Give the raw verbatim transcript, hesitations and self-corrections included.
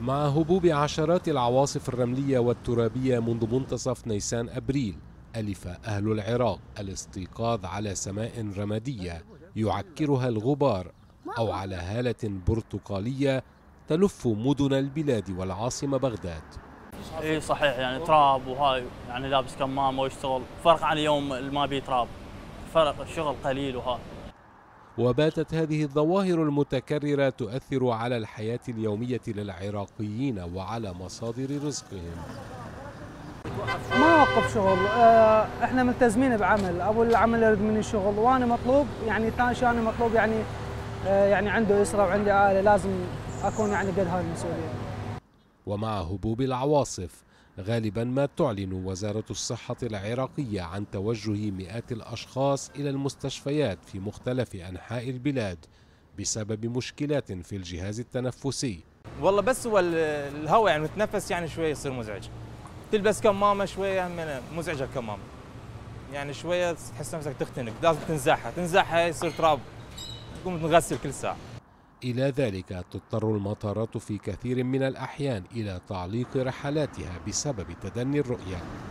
مع هبوب عشرات العواصف الرملية والترابية منذ منتصف نيسان أبريل، ألف أهل العراق الاستيقاظ على سماء رمادية يعكرها الغبار أو على هالة برتقالية تلف مدن البلاد والعاصمة بغداد. إيه صحيح، يعني تراب وهاي، يعني لابس كمامة ويشتغل، فرق عن يوم ما بيه تراب، فرق الشغل قليل وهاي. وباتت هذه الظواهر المتكررة تؤثر على الحياة اليومية للعراقيين وعلى مصادر رزقهم. ما وقف شغل، احنا ملتزمين بعمل، ابو العمل يرد مني شغل وانا مطلوب، يعني تانش انا مطلوب، يعني يعني عنده اسره وعندي عائله، لازم اكون يعني قد هاي المسؤوليه. ومع هبوب العواصف غالبا ما تعلن وزارة الصحة العراقية عن توجه مئات الأشخاص إلى المستشفيات في مختلف أنحاء البلاد بسبب مشكلات في الجهاز التنفسي. والله بس هو الهواء يعني متنفس، يعني شوية يصير مزعج، تلبس كمامة شوية مزعجة الكمامة، يعني شوية تحس نفسك تختنق، لازم تنزعها تنزعها يصير تراب، تقوم تغسل كل ساعة. إلى ذلك تضطر المطارات في كثير من الأحيان إلى تعليق رحلاتها بسبب تدني الرؤية.